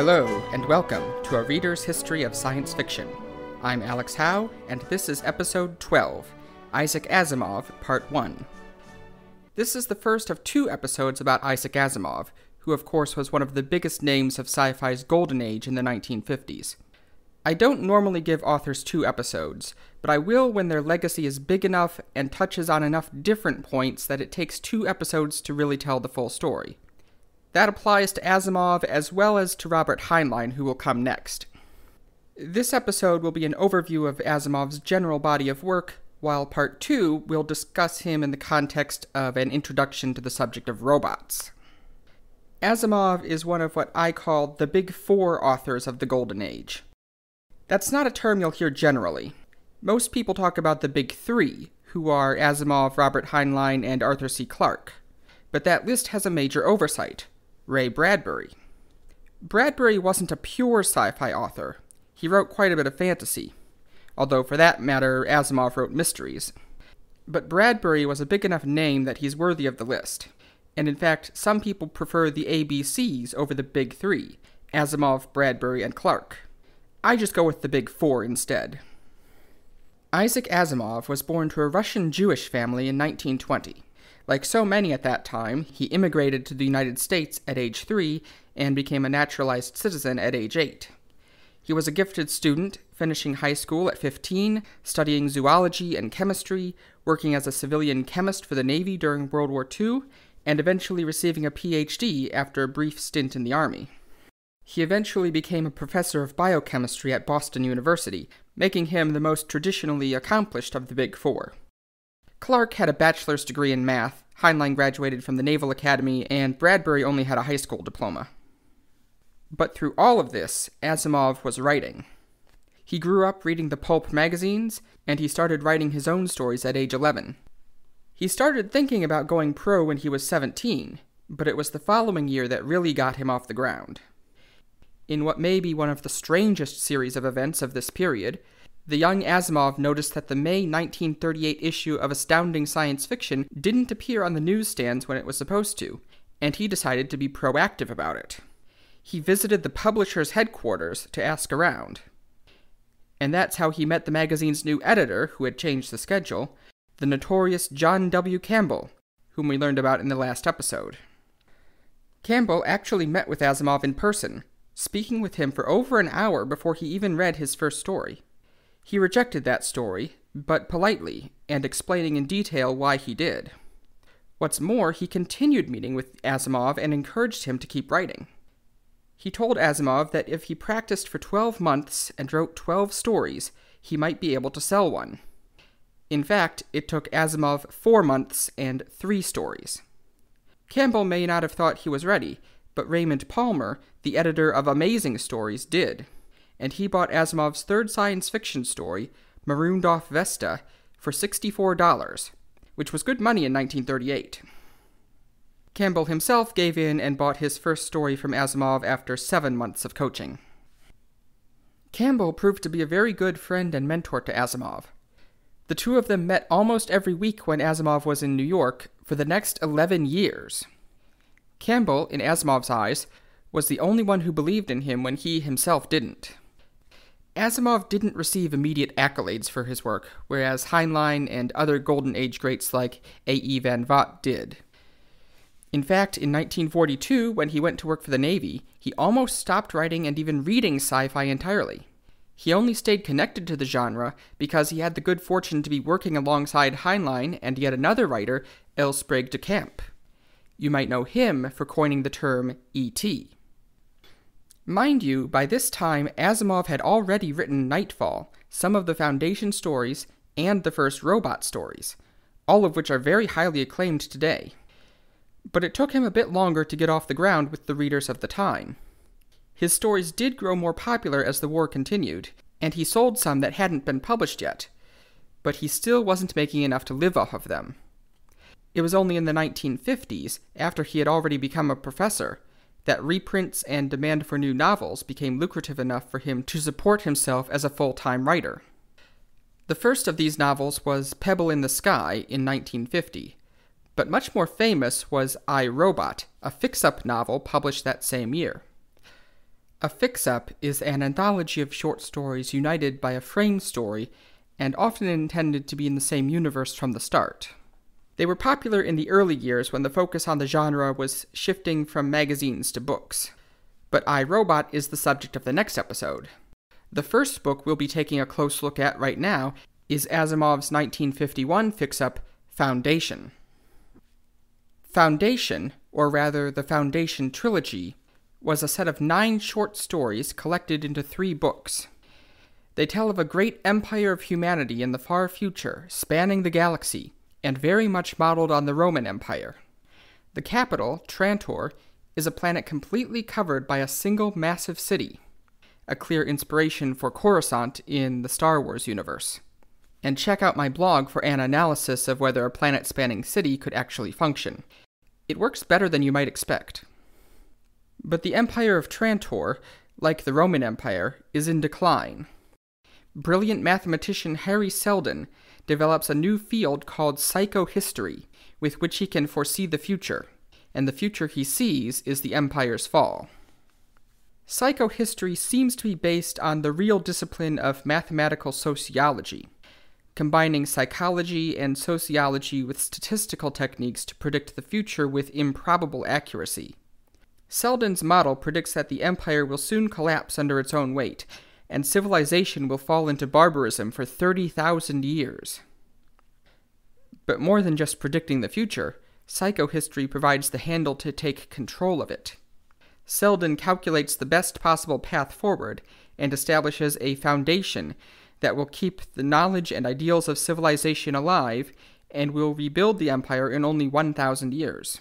Hello, and welcome to A Reader's History of Science Fiction. I'm Alex Howe, and this is Episode 12, Isaac Asimov, Part 1. This is the first of two episodes about Isaac Asimov, who of course was one of the biggest names of sci-fi's golden age in the 1950s. I don't normally give authors two episodes, but I will when their legacy is big enough and touches on enough different points that it takes two episodes to really tell the full story. That applies to Asimov as well as to Robert Heinlein, who will come next. This episode will be an overview of Asimov's general body of work, while Part 2 will discuss him in the context of an introduction to the subject of robots. Asimov is one of what I call the Big Four authors of the Golden Age. That's not a term you'll hear generally. Most people talk about the Big Three, who are Asimov, Robert Heinlein, and Arthur C. Clarke. But that list has a major oversight. Ray Bradbury. Bradbury wasn't a pure sci-fi author. He wrote quite a bit of fantasy, although for that matter, Asimov wrote mysteries. But Bradbury was a big enough name that he's worthy of the list, and in fact, some people prefer the ABCs over the Big Three, Asimov, Bradbury, and Clarke. I just go with the Big Four instead. Isaac Asimov was born to a Russian Jewish family in 1920. Like so many at that time, he immigrated to the United States at age 3 and became a naturalized citizen at age 8. He was a gifted student, finishing high school at 15, studying zoology and chemistry, working as a civilian chemist for the Navy during World War II, and eventually receiving a PhD after a brief stint in the Army. He eventually became a professor of biochemistry at Boston University, making him the most traditionally accomplished of the Big Four. Clarke had a bachelor's degree in math, Heinlein graduated from the Naval Academy, and Bradbury only had a high school diploma. But through all of this, Asimov was writing. He grew up reading the pulp magazines, and he started writing his own stories at age 11. He started thinking about going pro when he was 17, but it was the following year that really got him off the ground. In what may be one of the strangest series of events of this period, the young Asimov noticed that the May 1938 issue of Astounding Science Fiction didn't appear on the newsstands when it was supposed to, and he decided to be proactive about it. He visited the publisher's headquarters to ask around. And that's how he met the magazine's new editor, who had changed the schedule, the notorious John W. Campbell, whom we learned about in the last episode. Campbell actually met with Asimov in person, speaking with him for over an hour before he even read his first story. He rejected that story, but politely, and explaining in detail why he did. What's more, he continued meeting with Asimov and encouraged him to keep writing. He told Asimov that if he practiced for 12 months and wrote 12 stories, he might be able to sell one. In fact, it took Asimov 4 months and 3 stories. Campbell may not have thought he was ready, but Raymond Palmer, the editor of Amazing Stories, did. And he bought Asimov's third science fiction story, Marooned Off Vesta, for $64, which was good money in 1938. Campbell himself gave in and bought his first story from Asimov after 7 months of coaching. Campbell proved to be a very good friend and mentor to Asimov. The two of them met almost every week when Asimov was in New York for the next 11 years. Campbell, in Asimov's eyes, was the only one who believed in him when he himself didn't. Asimov didn't receive immediate accolades for his work, whereas Heinlein and other Golden Age greats like A.E. Van Vogt did. In fact, in 1942, when he went to work for the Navy, he almost stopped writing and even reading sci-fi entirely. He only stayed connected to the genre because he had the good fortune to be working alongside Heinlein and yet another writer, L. Sprague de Camp. You might know him for coining the term E.T. Mind you, by this time, Asimov had already written Nightfall, some of the Foundation stories, and the first Robot stories, all of which are very highly acclaimed today. But it took him a bit longer to get off the ground with the readers of the time. His stories did grow more popular as the war continued, and he sold some that hadn't been published yet, but he still wasn't making enough to live off of them. It was only in the 1950s, after he had already become a professor, that reprints and demand for new novels became lucrative enough for him to support himself as a full-time writer. The first of these novels was Pebble in the Sky in 1950, but much more famous was I, Robot, a fix-up novel published that same year. A fix-up is an anthology of short stories united by a frame story and often intended to be in the same universe from the start. They were popular in the early years when the focus on the genre was shifting from magazines to books. But I, Robot is the subject of the next episode. The first book we'll be taking a close look at right now is Asimov's 1951 fix-up, Foundation. Foundation, or rather the Foundation trilogy, was a set of 9 short stories collected into 3 books. They tell of a great empire of humanity in the far future, spanning the galaxy, and very much modeled on the Roman Empire. The capital, Trantor, is a planet completely covered by a single massive city, a clear inspiration for Coruscant in the Star Wars universe. And check out my blog for an analysis of whether a planet-spanning city could actually function. It works better than you might expect. But the Empire of Trantor, like the Roman Empire, is in decline. Brilliant mathematician Harry Seldon develops a new field called psychohistory, with which he can foresee the future, and the future he sees is the Empire's fall. Psychohistory seems to be based on the real discipline of mathematical sociology, combining psychology and sociology with statistical techniques to predict the future with improbable accuracy. Seldon's model predicts that the Empire will soon collapse under its own weight, and civilization will fall into barbarism for 30,000 years. But more than just predicting the future, psychohistory provides the handle to take control of it. Seldon calculates the best possible path forward, and establishes a foundation that will keep the knowledge and ideals of civilization alive, and will rebuild the Empire in only 1,000 years.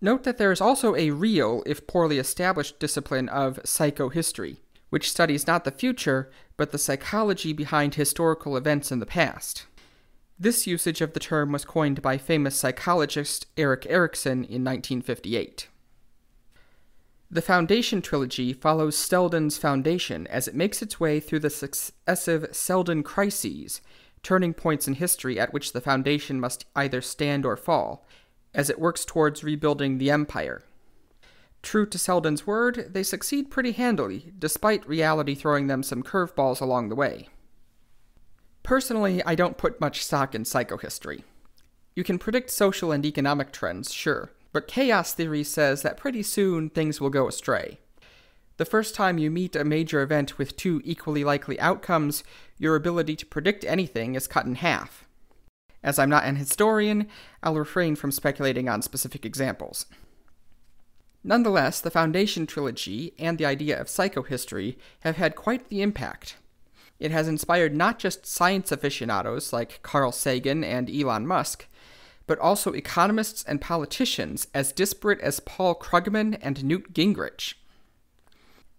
Note that there is also a real, if poorly established, discipline of psychohistory, which studies not the future, but the psychology behind historical events in the past. This usage of the term was coined by famous psychologist Erik Erikson in 1958. The Foundation trilogy follows Seldon's Foundation as it makes its way through the successive Seldon crises, turning points in history at which the Foundation must either stand or fall, as it works towards rebuilding the Empire. True to Seldon's word, they succeed pretty handily, despite reality throwing them some curveballs along the way. Personally, I don't put much stock in psychohistory. You can predict social and economic trends, sure, but chaos theory says that pretty soon things will go astray. The first time you meet a major event with 2 equally likely outcomes, your ability to predict anything is cut in half. As I'm not an historian, I'll refrain from speculating on specific examples. Nonetheless, the Foundation trilogy and the idea of psychohistory have had quite the impact. It has inspired not just science aficionados like Carl Sagan and Elon Musk, but also economists and politicians as disparate as Paul Krugman and Newt Gingrich.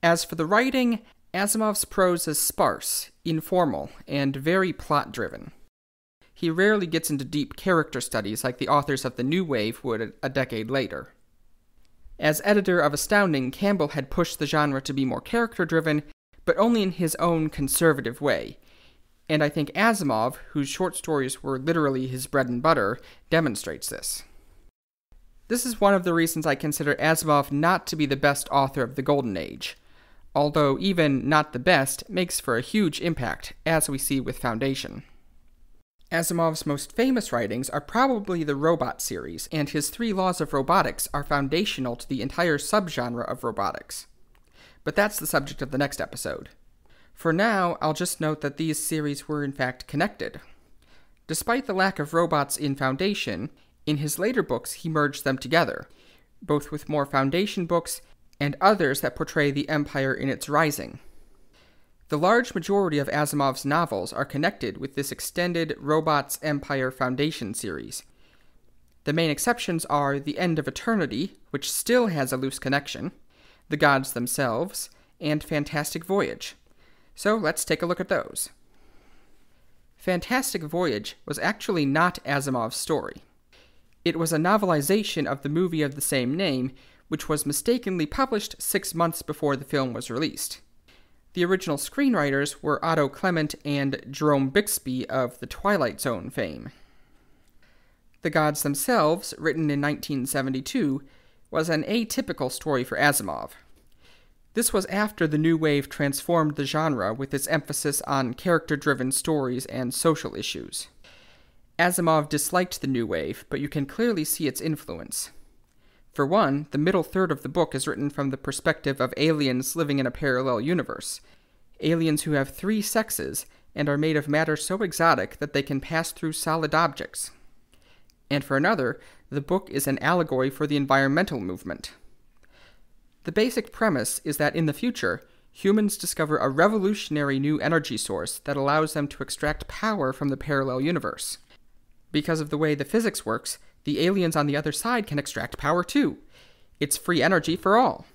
As for the writing, Asimov's prose is sparse, informal, and very plot-driven. He rarely gets into deep character studies like the authors of the New Wave would a decade later. As editor of Astounding, Campbell had pushed the genre to be more character-driven, but only in his own conservative way, and I think Asimov, whose short stories were literally his bread and butter, demonstrates this. This is one of the reasons I consider Asimov not to be the best author of the Golden Age, although even not the best makes for a huge impact, as we see with Foundation. Asimov's most famous writings are probably the Robot series, and his 3 laws of robotics are foundational to the entire subgenre of robotics. But that's the subject of the next episode. For now, I'll just note that these series were in fact connected. Despite the lack of robots in Foundation, in his later books he merged them together, both with more Foundation books and others that portray the Empire in its rising. The large majority of Asimov's novels are connected with this extended Robots Empire Foundation series. The main exceptions are The End of Eternity, which still has a loose connection, The Gods Themselves, and Fantastic Voyage. So let's take a look at those. Fantastic Voyage was actually not Asimov's story. It was a novelization of the movie of the same name, which was mistakenly published 6 months before the film was released. The original screenwriters were Otto Clement and Jerome Bixby of the Twilight Zone fame. The Gods Themselves, written in 1972, was an atypical story for Asimov. This was after the new wave transformed the genre with its emphasis on character-driven stories and social issues. Asimov disliked the new wave, but you can clearly see its influence. For one, the middle third of the book is written from the perspective of aliens living in a parallel universe. Aliens who have 3 sexes and are made of matter so exotic that they can pass through solid objects. And for another, the book is an allegory for the environmental movement. The basic premise is that in the future, humans discover a revolutionary new energy source that allows them to extract power from the parallel universe. Because of the way the physics works, the aliens on the other side can extract power too. It's free energy for all.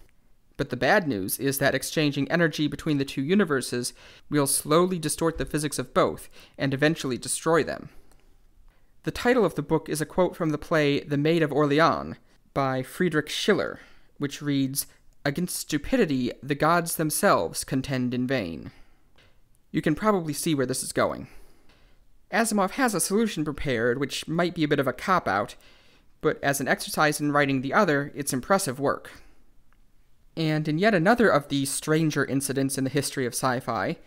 But the bad news is that exchanging energy between the two universes will slowly distort the physics of both, and eventually destroy them. The title of the book is a quote from the play The Maid of Orleans by Friedrich Schiller, which reads, "Against stupidity, the gods themselves contend in vain." You can probably see where this is going. Asimov has a solution prepared, which might be a bit of a cop-out, but as an exercise in writing the other, it's impressive work. And in yet another of the stranger incidents in the history of sci-fi,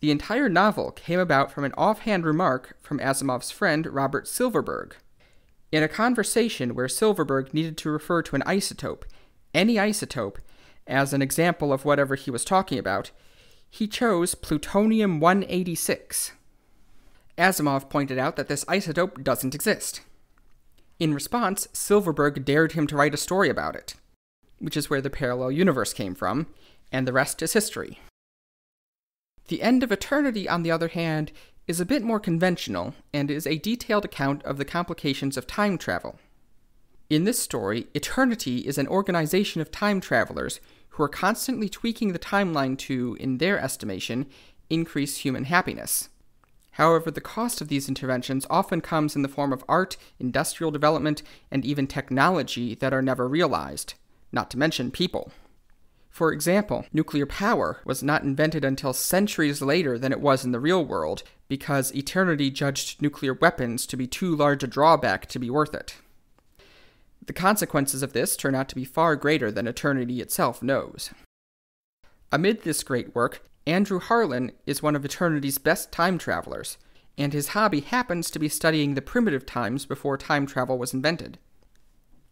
the entire novel came about from an offhand remark from Asimov's friend Robert Silverberg. In a conversation where Silverberg needed to refer to an isotope, any isotope, as an example of whatever he was talking about, he chose plutonium-186. Asimov pointed out that this isotope doesn't exist. In response, Silverberg dared him to write a story about it, which is where the parallel universe came from, and the rest is history. The End of Eternity, on the other hand, is a bit more conventional, and is a detailed account of the complications of time travel. In this story, Eternity is an organization of time travelers who are constantly tweaking the timeline to, in their estimation, increase human happiness. However, the cost of these interventions often comes in the form of art, industrial development, and even technology that are never realized, not to mention people. For example, nuclear power was not invented until centuries later than it was in the real world, because Eternity judged nuclear weapons to be too large a drawback to be worth it. The consequences of this turn out to be far greater than Eternity itself knows. Amid this great work, Andrew Harlan is one of Eternity's best time travelers, and his hobby happens to be studying the primitive times before time travel was invented.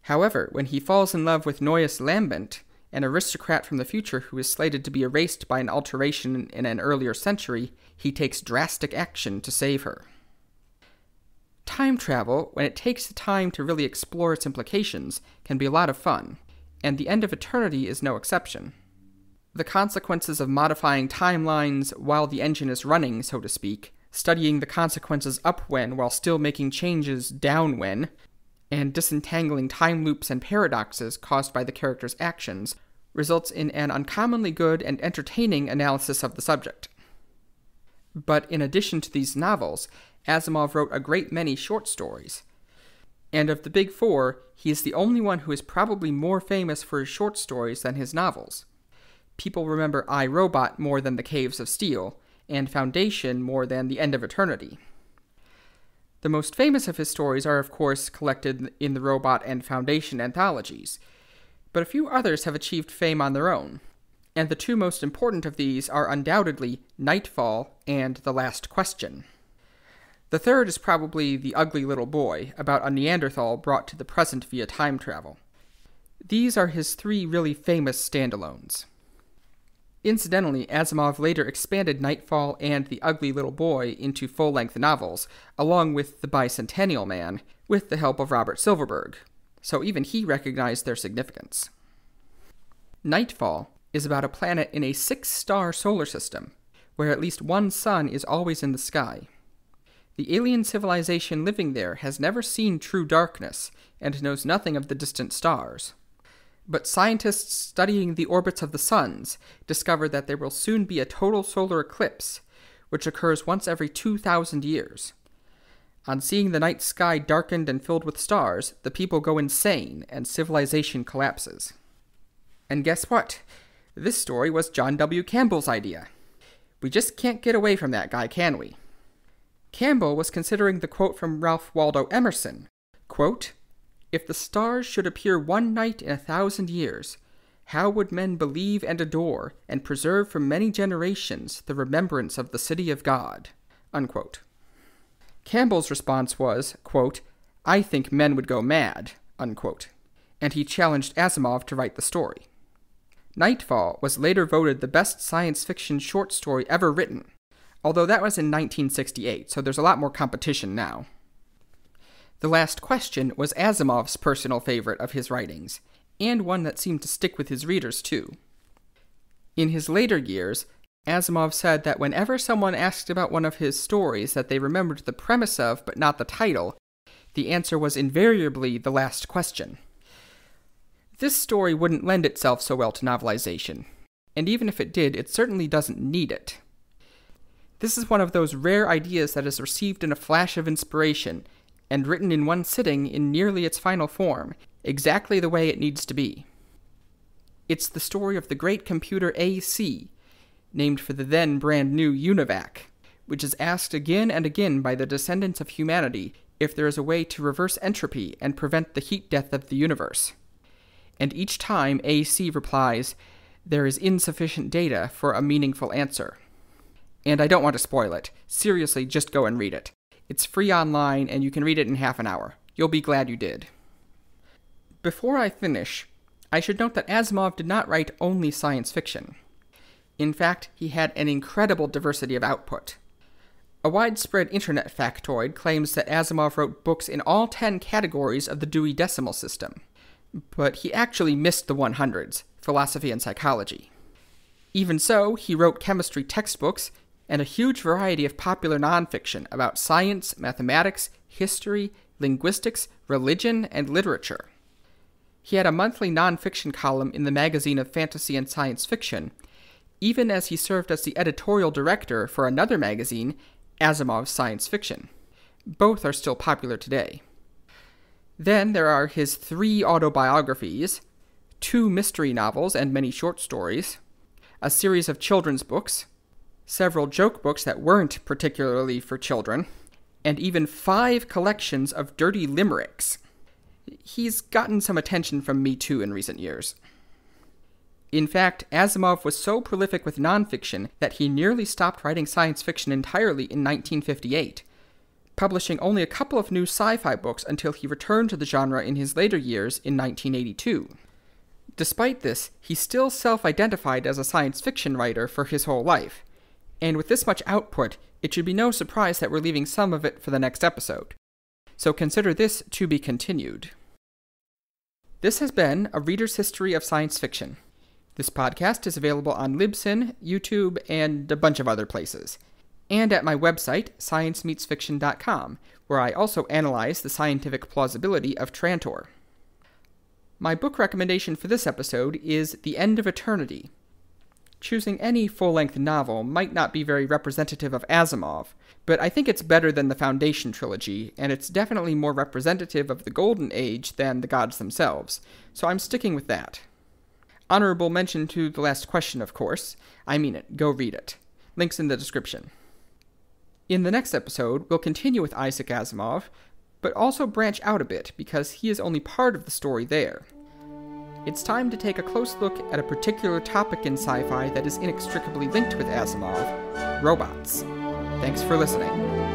However, when he falls in love with Noyes Lambent, an aristocrat from the future who is slated to be erased by an alteration in an earlier century, he takes drastic action to save her. Time travel, when it takes the time to really explore its implications, can be a lot of fun, and The End of Eternity is no exception. The consequences of modifying timelines while the engine is running, so to speak, studying the consequences up when while still making changes down when, and disentangling time loops and paradoxes caused by the character's actions, results in an uncommonly good and entertaining analysis of the subject. But in addition to these novels, Asimov wrote a great many short stories. And of the big four, he is the only one who is probably more famous for his short stories than his novels. People remember I, Robot more than The Caves of Steel, and Foundation more than The End of Eternity. The most famous of his stories are, of course, collected in the Robot and Foundation anthologies, but a few others have achieved fame on their own, and the two most important of these are undoubtedly Nightfall and The Last Question. The third is probably The Ugly Little Boy, about a Neanderthal brought to the present via time travel. These are his 3 really famous standalones. Incidentally, Asimov later expanded Nightfall and The Ugly Little Boy into full-length novels, along with The Bicentennial Man, with the help of Robert Silverberg, so even he recognized their significance. Nightfall is about a planet in a 6-star solar system, where at least one sun is always in the sky. The alien civilization living there has never seen true darkness, and knows nothing of the distant stars. But scientists studying the orbits of the suns discover that there will soon be a total solar eclipse, which occurs once every 2,000 years. On seeing the night sky darkened and filled with stars, the people go insane and civilization collapses. And guess what? This story was John W. Campbell's idea. We just can't get away from that guy, can we? Campbell was considering the quote from Ralph Waldo Emerson, quote, "If the stars should appear one night in 1,000 years, how would men believe and adore and preserve for many generations the remembrance of the city of God?" Unquote. Campbell's response was, quote, "I think men would go mad," unquote, and he challenged Asimov to write the story. Nightfall was later voted the best science fiction short story ever written, although that was in 1968, so there's a lot more competition now. The Last Question was Asimov's personal favorite of his writings, and one that seemed to stick with his readers, too. In his later years, Asimov said that whenever someone asked about one of his stories that they remembered the premise of, but not the title, the answer was invariably The Last Question. This story wouldn't lend itself so well to novelization, and even if it did, it certainly doesn't need it. This is one of those rare ideas that is received in a flash of inspiration, and written in one sitting in nearly its final form, exactly the way it needs to be. It's the story of the great computer AC, named for the then brand new UNIVAC, which is asked again and again by the descendants of humanity if there is a way to reverse entropy and prevent the heat death of the universe. And each time AC replies, "There is insufficient data for a meaningful answer." And I don't want to spoil it. Seriously, just go and read it. It's free online and you can read it in half an hour. You'll be glad you did. Before I finish, I should note that Asimov did not write only science fiction. In fact, he had an incredible diversity of output. A widespread internet factoid claims that Asimov wrote books in all 10 categories of the Dewey Decimal System, but he actually missed the 100s, philosophy and psychology. Even so, he wrote chemistry textbooks and a huge variety of popular nonfiction about science, mathematics, history, linguistics, religion, and literature. He had a monthly nonfiction column in the magazine of Fantasy and Science Fiction, even as he served as the editorial director for another magazine, Asimov's Science Fiction. Both are still popular today. Then there are his 3 autobiographies, 2 mystery novels and many short stories, a series of children's books, several joke books that weren't particularly for children, and even 5 collections of dirty limericks. He's gotten some attention from me too in recent years. In fact, Asimov was so prolific with nonfiction that he nearly stopped writing science fiction entirely in 1958, publishing only a couple of new sci-fi books until he returned to the genre in his later years in 1982. Despite this, he still self-identified as a science fiction writer for his whole life, and with this much output, it should be no surprise that we're leaving some of it for the next episode. So consider this to be continued. This has been A Reader's History of Science Fiction. This podcast is available on Libsyn, YouTube, and a bunch of other places, and at my website, sciencemeetsfiction.com, where I also analyze the scientific plausibility of Trantor. My book recommendation for this episode is The End of Eternity. Choosing any full-length novel might not be very representative of Asimov, but I think it's better than the Foundation trilogy, and it's definitely more representative of the Golden Age than The Gods Themselves, so I'm sticking with that. Honorable mention to The Last Question, of course. I mean it. Go read it. Links in the description. In the next episode, we'll continue with Isaac Asimov, but also branch out a bit because he is only part of the story there. It's time to take a close look at a particular topic in sci-fi that is inextricably linked with Asimov: robots. Thanks for listening.